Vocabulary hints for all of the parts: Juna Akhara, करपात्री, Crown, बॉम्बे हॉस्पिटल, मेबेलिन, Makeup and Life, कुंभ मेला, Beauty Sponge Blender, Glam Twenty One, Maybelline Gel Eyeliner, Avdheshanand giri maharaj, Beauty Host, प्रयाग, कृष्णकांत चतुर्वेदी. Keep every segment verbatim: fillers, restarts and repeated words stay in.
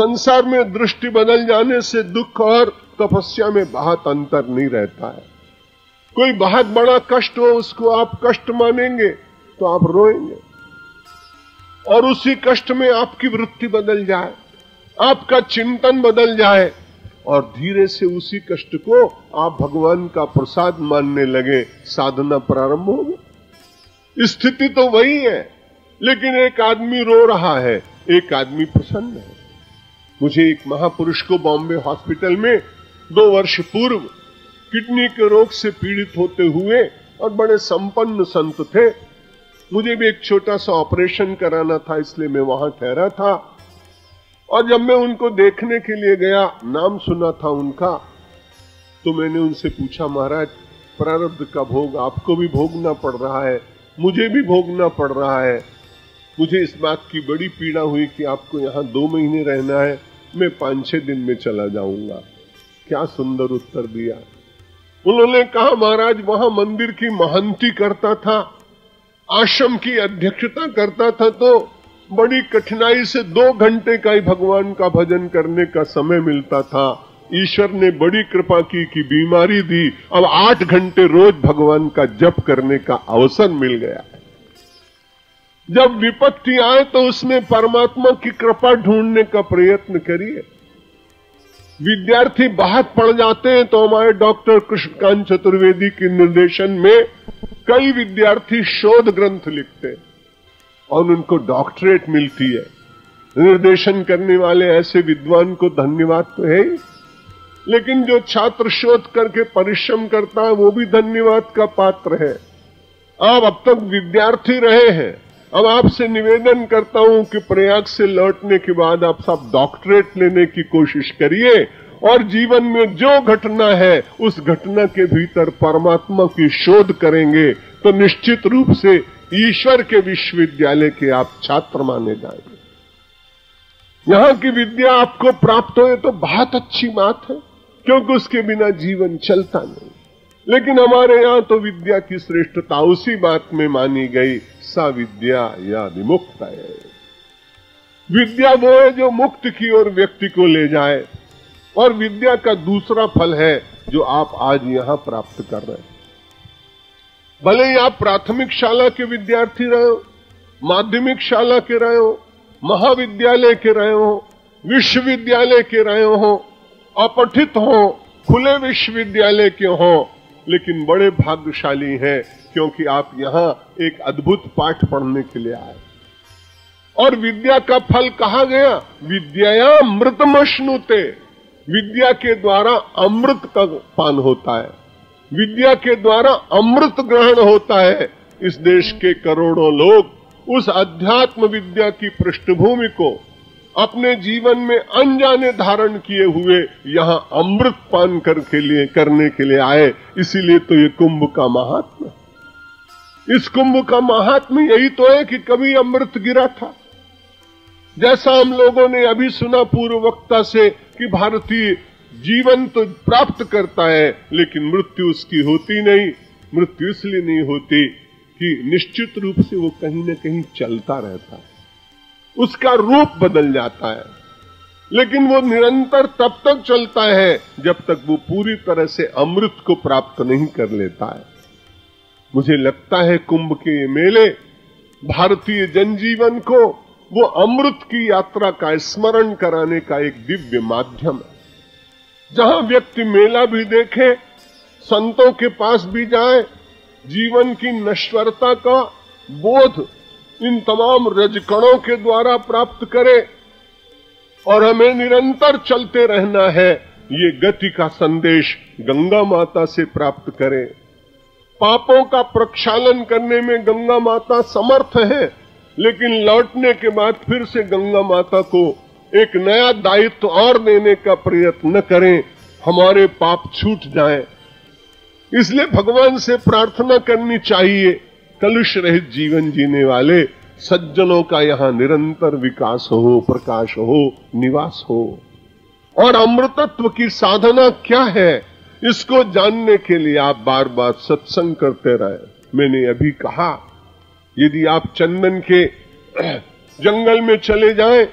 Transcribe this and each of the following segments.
संसार में दृष्टि बदल जाने से दुख और तपस्या में बहुत अंतर नहीं रहता है। कोई बहुत बड़ा कष्ट हो, उसको आप कष्ट मानेंगे तो आप रोएंगे और उसी कष्ट में आपकी वृत्ति बदल जाए, आपका चिंतन बदल जाए और धीरे से उसी कष्ट को आप भगवान का प्रसाद मानने लगे, साधना प्रारंभ होगी। स्थिति तो वही है, लेकिन एक आदमी रो रहा है, एक आदमी प्रसन्न है। मुझे एक महापुरुष को बॉम्बे हॉस्पिटल में दो वर्ष पूर्व किडनी के रोग से पीड़ित होते हुए, और बड़े संपन्न संत थे, मुझे भी एक छोटा सा ऑपरेशन कराना था, इसलिए मैं वहां ठहरा था। और जब मैं उनको देखने के लिए गया, नाम सुना था उनका, तो मैंने उनसे पूछा, महाराज प्रारब्ध का भोग आपको भी भोगना पड़ रहा है, मुझे भी भोगना पड़ रहा है, मुझे इस बात की बड़ी पीड़ा हुई कि आपको यहाँ दो महीने रहना है, मैं पाँच छः दिन में चला जाऊंगा। क्या सुंदर उत्तर दिया उन्होंने। कहा, महाराज वहां मंदिर की महंती करता था, आश्रम की अध्यक्षता करता था, तो बड़ी कठिनाई से दो घंटे का ही भगवान का भजन करने का समय मिलता था। ईश्वर ने बड़ी कृपा की कि बीमारी दी, अब आठ घंटे रोज भगवान का जप करने का अवसर मिल गया। जब विपत्ति आए तो उसमें परमात्मा की कृपा ढूंढने का प्रयत्न करिए। विद्यार्थी बाहर पढ़ जाते हैं तो हमारे डॉक्टर कृष्णकांत चतुर्वेदी के निर्देशन में कई विद्यार्थी शोध ग्रंथ लिखते हैं और उनको डॉक्टरेट मिलती है। निर्देशन करने वाले ऐसे विद्वान को धन्यवाद तो है, लेकिन जो छात्र शोध करके परिश्रम करता है वो भी धन्यवाद का पात्र है। आप अब तक विद्यार्थी रहे हैं, अब आपसे निवेदन करता हूं कि प्रयाग से लौटने के बाद आप सब डॉक्टरेट लेने की कोशिश करिए और जीवन में जो घटना है उस घटना के भीतर परमात्मा की शोध करेंगे तो निश्चित रूप से ईश्वर के विश्वविद्यालय के आप छात्र माने जाएंगे। यहां की विद्या आपको प्राप्त हो तो बहुत अच्छी बात है, क्योंकि उसके बिना जीवन चलता नहीं। लेकिन हमारे यहां तो विद्या की श्रेष्ठता उसी बात में मानी गई, सा विद्या या विमुक्ता है। विद्या वो है जो मुक्त की ओर व्यक्ति को ले जाए, और विद्या का दूसरा फल है जो आप आज यहां प्राप्त कर रहे हैं। भले ही आप प्राथमिक शाला के विद्यार्थी रहे हो, माध्यमिक शाला के रहे हो, महाविद्यालय के रहे हो, विश्वविद्यालय के रहे हो, अपठित हो, खुले विश्वविद्यालय के हो, लेकिन बड़े भाग्यशाली हैं क्योंकि आप यहां एक अद्भुत पाठ पढ़ने के लिए आए। और विद्या का फल कहा गया, विद्या अमृतमश्नुते, विद्या के द्वारा अमृत का पान होता है, विद्या के द्वारा अमृत ग्रहण होता है। इस देश के करोड़ों लोग उस अध्यात्म विद्या की पृष्ठभूमि को अपने जीवन में अनजाने धारण किए हुए यहां अमृत पान करके लिए करने के लिए आए। इसीलिए तो ये कुंभ का महात्म्य, इस कुंभ का महात्म्य यही तो है कि कभी अमृत गिरा था। जैसा हम लोगों ने अभी सुना पूर्व वक्ता से कि भारतीय जीवन तो प्राप्त करता है लेकिन मृत्यु उसकी होती नहीं। मृत्यु इसलिए नहीं होती कि निश्चित रूप से वो कहीं ना कहीं चलता रहता है, उसका रूप बदल जाता है, लेकिन वो निरंतर तब तक चलता है जब तक वो पूरी तरह से अमृत को प्राप्त नहीं कर लेता है। मुझे लगता है कुंभ के ये मेले भारतीय जनजीवन को वो अमृत की यात्रा का स्मरण कराने का एक दिव्य माध्यम है, जहां व्यक्ति मेला भी देखे, संतों के पास भी जाए, जीवन की नश्वरता का बोध इन तमाम रजकणों के द्वारा प्राप्त करे, और हमें निरंतर चलते रहना है। ये गति का संदेश गंगा माता से प्राप्त करे। पापों का प्रक्षालन करने में गंगा माता समर्थ है, लेकिन लौटने के बाद फिर से गंगा माता को एक नया दायित्व और देने का प्रयत्न करें, हमारे पाप छूट जाएं। इसलिए भगवान से प्रार्थना करनी चाहिए, कलुष रहित जीवन जीने वाले सज्जनों का यहां निरंतर विकास हो, प्रकाश हो, निवास हो। और अमृतत्व की साधना क्या है, इसको जानने के लिए आप बार बार सत्संग करते रहे। मैंने अभी कहा, यदि आप चंदन के जंगल में चले जाएं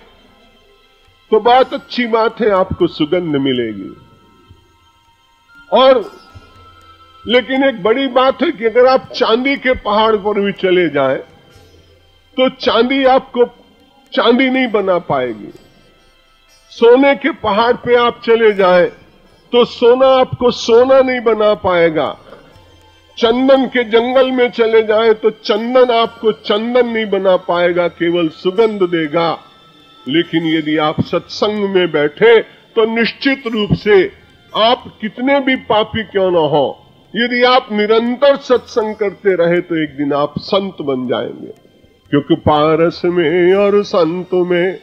तो बहुत अच्छी बात है, आपको सुगंध मिलेगी। और लेकिन एक बड़ी बात है कि अगर आप चांदी के पहाड़ पर भी चले जाएं तो चांदी आपको चांदी नहीं बना पाएगी। सोने के पहाड़ पे आप चले जाएं तो सोना आपको सोना नहीं बना पाएगा। चंदन के जंगल में चले जाएं तो चंदन आपको चंदन नहीं बना पाएगा, केवल सुगंध देगा। लेकिन यदि आप सत्संग में बैठे तो निश्चित रूप से आप कितने भी पापी क्यों ना हो, यदि आप निरंतर सत्संग करते रहे तो एक दिन आप संत बन जाएंगे। क्योंकि पारस में और संत में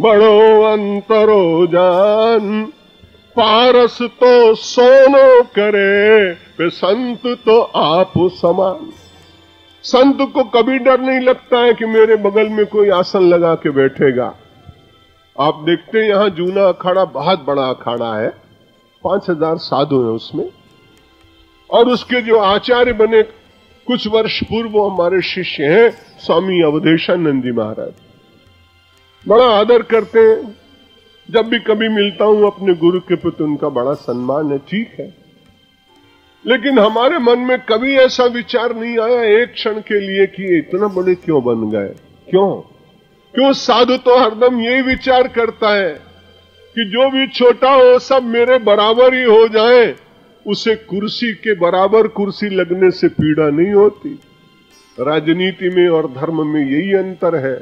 बड़ो अंतरो जान, पारस तो सोनो करे पे संत तो आप समान। संत को कभी डर नहीं लगता है कि मेरे बगल में कोई आसन लगा के बैठेगा। आप देखते हैं यहां जूना अखाड़ा बहुत बड़ा अखाड़ा है, पांच हजार साधु है उसमें। और उसके जो आचार्य बने कुछ वर्ष पूर्व, वो हमारे शिष्य हैं स्वामी अवधेशानंद जी महाराज। बड़ा आदर करते हैं, जब भी कभी मिलता हूं अपने गुरु के प्रति उनका बड़ा सम्मान है, ठीक है। लेकिन हमारे मन में कभी ऐसा विचार नहीं आया एक क्षण के लिए कि ये इतना बड़े क्यों बन गए। क्यों? क्यों साधु तो हरदम यही विचार करता है कि जो भी छोटा हो सब मेरे बराबर ही हो जाए, उसे कुर्सी के बराबर कुर्सी लगने से पीड़ा नहीं होती। राजनीति में और धर्म में यही अंतर है।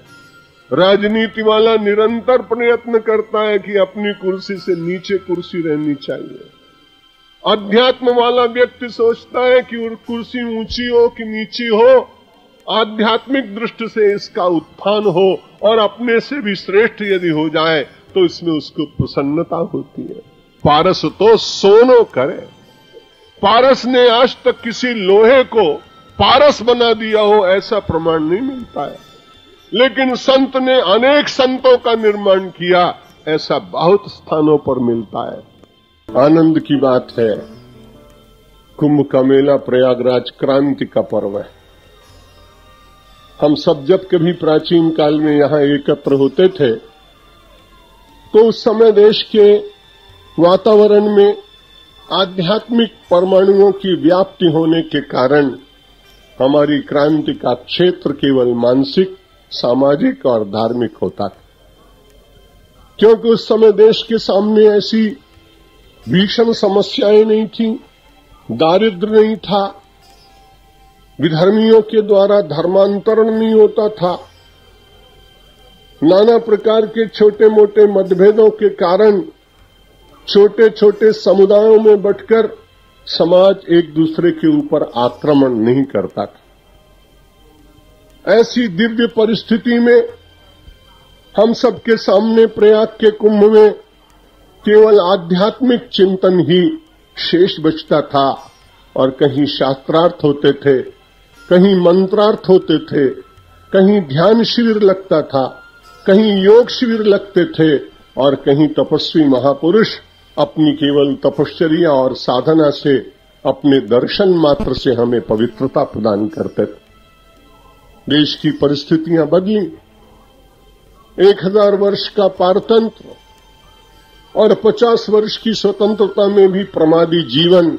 राजनीति वाला निरंतर प्रयत्न करता है कि अपनी कुर्सी से नीचे कुर्सी रहनी चाहिए। अध्यात्म वाला व्यक्ति सोचता है कि कुर्सी ऊंची हो कि नीची हो, आध्यात्मिक दृष्टि से इसका उत्थान हो और अपने से भी श्रेष्ठ यदि हो जाए तो इसमें उसको प्रसन्नता होती है। पारस तो सोनो करे। पारस ने आज तक किसी लोहे को पारस बना दिया हो ऐसा प्रमाण नहीं मिलता है, लेकिन संत ने अनेक संतों का निर्माण किया ऐसा बहुत स्थानों पर मिलता है। आनंद की बात है, कुंभ का मेला प्रयागराज क्रांति का पर्व है। हम सब जब कभी प्राचीन काल में यहां एकत्र होते थे तो उस समय देश के वातावरण में आध्यात्मिक परमाणुओं की व्याप्ति होने के कारण हमारी क्रांति का क्षेत्र केवल मानसिक, सामाजिक और धार्मिक होता था। क्योंकि उस समय देश के सामने ऐसी भीषण समस्याएं नहीं थी, दारिद्र्य नहीं था, विधर्मियों के द्वारा धर्मांतरण नहीं होता था, नाना प्रकार के छोटे मोटे मतभेदों के कारण छोटे छोटे समुदायों में बंटकर समाज एक दूसरे के ऊपर आक्रमण नहीं करता था। ऐसी दिव्य परिस्थिति में हम सबके सामने प्रयाग के कुंभ में केवल आध्यात्मिक चिंतन ही शेष बचता था और कहीं शास्त्रार्थ होते थे, कहीं मंत्रार्थ होते थे, कहीं ध्यान शिविर लगता था, कहीं योग शिविर लगते थे और कहीं तपस्वी महापुरुष अपनी केवल तपश्चर्या और साधना से, अपने दर्शन मात्र से हमें पवित्रता प्रदान करते थे। देश की परिस्थितियां बदली, एक हजार वर्ष का पारतंत्र और पचास वर्ष की स्वतंत्रता में भी प्रमादी जीवन,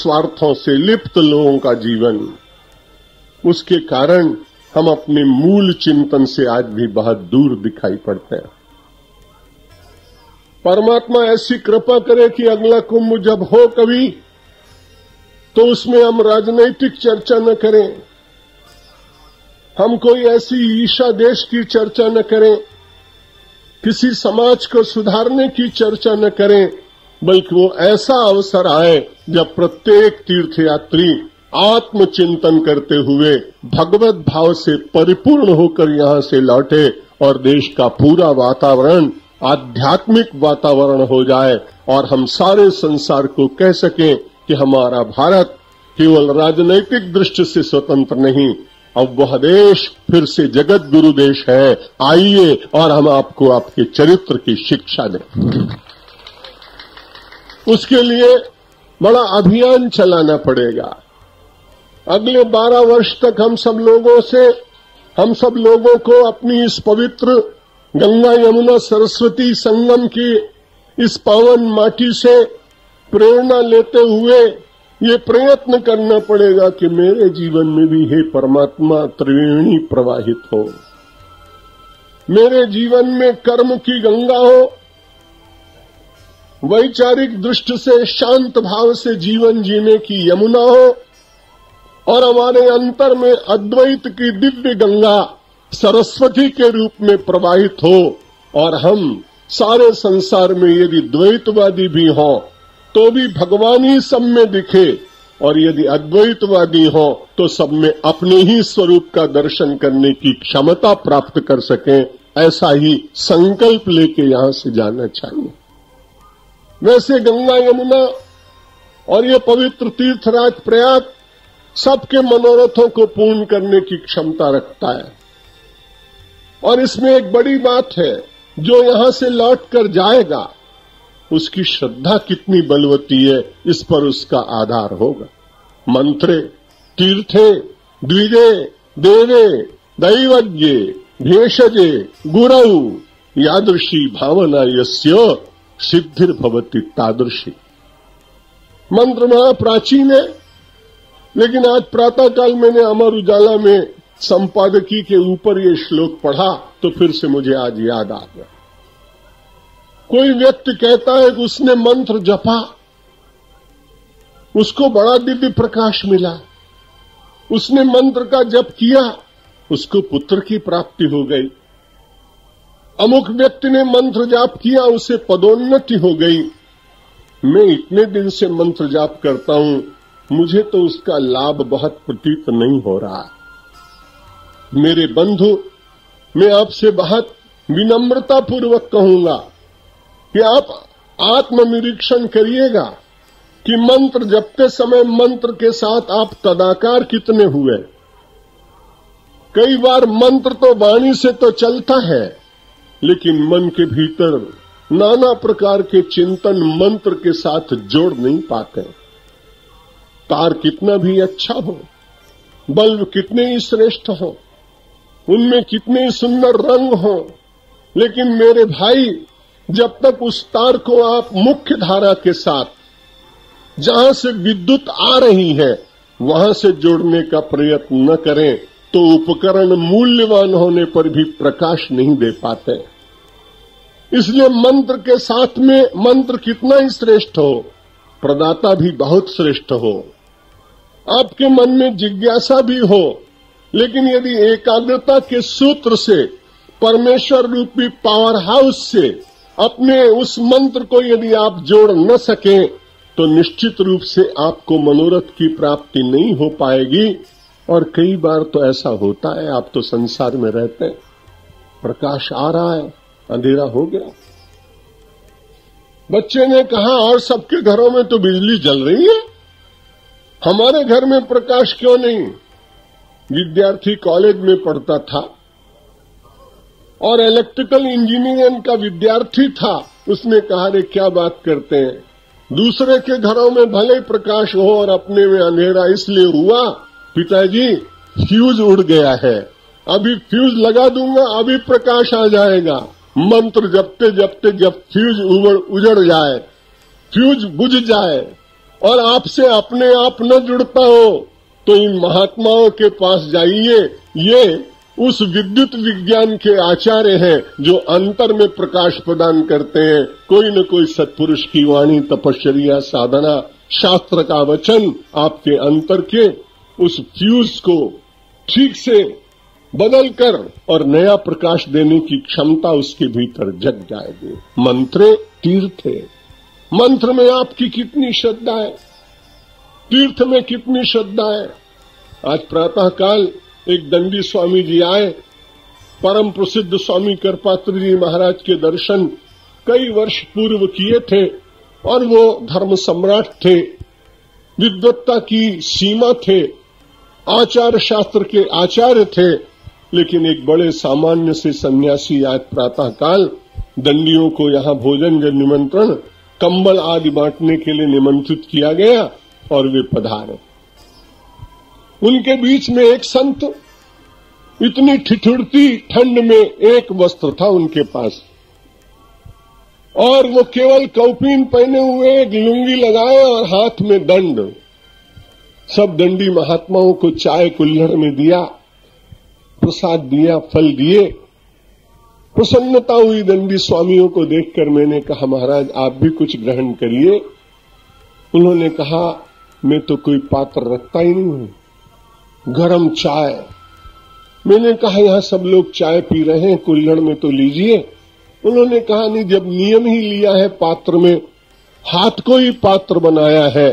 स्वार्थों से लिप्त लोगों का जीवन, उसके कारण हम अपने मूल चिंतन से आज भी बहुत दूर दिखाई पड़ते हैं। परमात्मा ऐसी कृपा करे कि अगला कुंभ जब हो कभी तो उसमें हम राजनीतिक चर्चा न करें, हम कोई ऐसी ईशा देश की चर्चा न करें, किसी समाज को सुधारने की चर्चा न करें, बल्कि वो ऐसा अवसर आए जब प्रत्येक तीर्थयात्री आत्मचिंतन करते हुए भगवत भाव से परिपूर्ण होकर यहां से लौटे और देश का पूरा वातावरण आध्यात्मिक वातावरण हो जाए और हम सारे संसार को कह सकें कि हमारा भारत केवल राजनीतिक दृष्टि से स्वतंत्र नहीं, अब वह देश फिर से जगत गुरु देश है। आइए और हम आपको आपके चरित्र की शिक्षा दें। उसके लिए बड़ा अभियान चलाना पड़ेगा। अगले बारह वर्ष तक हम सब लोगों से हम सब लोगों को अपनी इस पवित्र गंगा यमुना सरस्वती संगम की इस पावन माटी से प्रेरणा लेते हुए ये प्रयत्न करना पड़ेगा कि मेरे जीवन में भी हे परमात्मा त्रिवेणी प्रवाहित हो, मेरे जीवन में कर्म की गंगा हो, वैचारिक दृष्टि से शांत भाव से जीवन जीने की यमुना हो और हमारे अंतर में अद्वैत की दिव्य गंगा सरस्वती के रूप में प्रवाहित हो। और हम सारे संसार में यदि द्वैतवादी भी हों तो भी भगवान ही सब में दिखे और यदि अद्वैतवादी हो तो सब में अपने ही स्वरूप का दर्शन करने की क्षमता प्राप्त कर सकें, ऐसा ही संकल्प लेके यहां से जाना चाहिए। वैसे गंगा यमुना और ये पवित्र तीर्थराज प्रयाग सबके मनोरथों को पूर्ण करने की क्षमता रखता है। और इसमें एक बड़ी बात है, जो यहां से लौट कर जाएगा उसकी श्रद्धा कितनी बलवती है, इस पर उसका आधार होगा। मंत्रे तीर्थे द्विजे देवे दैवज्ञे भेषजे गुरौ यादृशी भावना यस्य सिद्धिर्भवति तादृशी। मंत्र महा प्राचीन है, लेकिन आज प्रातःकाल मैंने अमर उजाला में संपादकी के ऊपर ये श्लोक पढ़ा तो फिर से मुझे आज याद आ गया। कोई व्यक्ति कहता है कि उसने मंत्र जपा, उसको बड़ा दिव्य प्रकाश मिला, उसने मंत्र का जप किया, उसको पुत्र की प्राप्ति हो गई। अमुक व्यक्ति ने मंत्र जाप किया, उसे पदोन्नति हो गई। मैं इतने दिन से मंत्र जाप करता हूं, मुझे तो उसका लाभ बहुत प्रतीत नहीं हो रहा। मेरे बंधु, मैं आपसे बहुत विनम्रता पूर्वक कहूंगा कि आप आत्मनिरीक्षण करिएगा कि मंत्र जपते समय मंत्र के साथ आप तदाकार कितने हुए। कई बार मंत्र तो वाणी से तो चलता है, लेकिन मन के भीतर नाना प्रकार के चिंतन मंत्र के साथ जोड़ नहीं पाते। तार कितना भी अच्छा हो, बल्ब कितने ही श्रेष्ठ हो, उनमें कितने ही सुंदर रंग हो, लेकिन मेरे भाई, जब तक उस तार को आप मुख्य धारा के साथ, जहां से विद्युत आ रही है, वहां से जोड़ने का प्रयत्न न करें तो उपकरण मूल्यवान होने पर भी प्रकाश नहीं दे पाते। इसलिए मंत्र के साथ में मंत्र कितना ही श्रेष्ठ हो, प्रदाता भी बहुत श्रेष्ठ हो, आपके मन में जिज्ञासा भी हो, लेकिन यदि एकाग्रता के सूत्र से परमेश्वर रूपी पावर हाउस से अपने उस मंत्र को यदि आप जोड़ न सकें तो निश्चित रूप से आपको मनोरथ की प्राप्ति नहीं हो पाएगी। और कई बार तो ऐसा होता है, आप तो संसार में रहते हैं, प्रकाश आ रहा है, अंधेरा हो गया। बच्चे ने कहा, और सबके घरों में तो बिजली जल रही है, हमारे घर में प्रकाश क्यों नहीं। विद्यार्थी कॉलेज में पढ़ता था और इलेक्ट्रिकल इंजीनियरिंग का विद्यार्थी था, उसने कहा, रे क्या बात करते हैं, दूसरे के घरों में भले प्रकाश हो और अपने में अंधेरा इसलिए हुआ। पिताजी, फ्यूज उड़ गया है, अभी फ्यूज लगा दूंगा, अभी प्रकाश आ जाएगा। मंत्र जपते जपते जब फ्यूज उजड़ जाए, फ्यूज बुझ जाए और आपसे अपने आप न जुड़ता हो तो इन महात्माओं के पास जाइए। ये उस विद्युत विज्ञान के आचार्य हैं जो अंतर में प्रकाश प्रदान करते हैं। कोई न कोई सत्पुरुष की वाणी, तपश्चर्या, साधना, शास्त्र का वचन आपके अंतर के उस फ्यूज को ठीक से बदल कर और नया प्रकाश देने की क्षमता उसके भीतर जग जाएगी। मंत्रे तीर्थे, मंत्र में आपकी कितनी श्रद्धा है, तीर्थ में कितनी श्रद्धा है। आज प्रातःकाल एक दंडी स्वामी जी आए, परम प्रसिद्ध स्वामी करपात्री जी महाराज के दर्शन कई वर्ष पूर्व किए थे और वो धर्म सम्राट थे, विद्वत्ता की सीमा थे, आचार शास्त्र के आचार्य थे, लेकिन एक बड़े सामान्य से सन्यासी आज प्रातःकाल दंडियों को यहाँ भोजन का निमंत्रण, कंबल आदि बांटने के लिए निमंत्रित किया गया और वे पधारे। उनके बीच में एक संत इतनी ठिठुरती ठंड में एक वस्त्र था उनके पास, और वो केवल कौपीन पहने हुए, एक लुंगी लगाए और हाथ में दंड। सब दंडी महात्माओं को चाय कुल्हड़ में दिया, प्रसाद दिया, फल दिए। प्रसन्नता हुई दंडी स्वामियों को देखकर। मैंने कहा, महाराज आप भी कुछ ग्रहण करिए। उन्होंने कहा, मैं तो कोई पात्र रखता ही नहीं हूं। गरम चाय। मैंने कहा, यहां सब लोग चाय पी रहे हैं, कुल्हड़ में तो लीजिए। उन्होंने कहा, नहीं, जब नियम ही लिया है पात्र में, हाथ को ही पात्र बनाया है,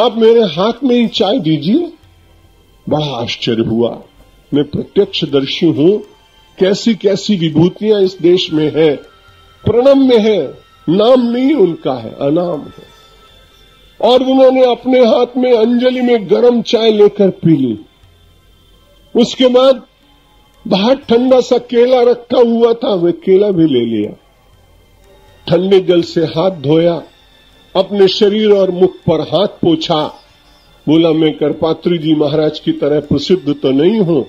आप मेरे हाथ में ही चाय दीजिए। बड़ा आश्चर्य हुआ। मैं प्रत्यक्षदर्शी हूं, कैसी कैसी विभूतियां इस देश में है। प्रणम में है, नाम नहीं उनका है, अनाम है। और उन्होंने अपने हाथ में अंजलि में गरम चाय लेकर पी ली। उसके बाद बाहर ठंडा सा केला रखा हुआ था, वे केला भी ले लिया। ठंडे जल से हाथ धोया, अपने शरीर और मुख पर हाथ पोछा। बोला, मैं करपात्री जी महाराज की तरह प्रसिद्ध तो नहीं हूं,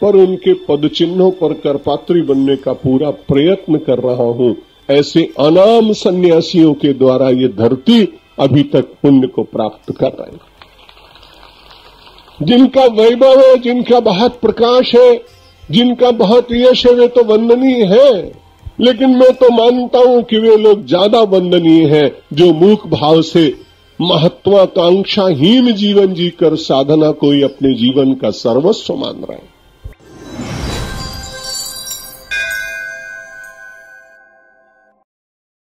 पर उनके पदचिन्हों पर करपात्री बनने का पूरा प्रयत्न कर रहा हूं। ऐसे अनाम सन्यासियों के द्वारा ये धरती अभी तक पुण्य को प्राप्त कर रही है। जिनका वैभव है, जिनका बहुत प्रकाश है, जिनका बहुत यश है, वे तो वंदनीय है। लेकिन मैं तो मानता हूं कि वे लोग ज्यादा वंदनीय हैं जो मूक भाव से महत्वाकांक्षाहीन जीवन जीकर साधना को ही अपने जीवन का सर्वस्व मान रहे हैं।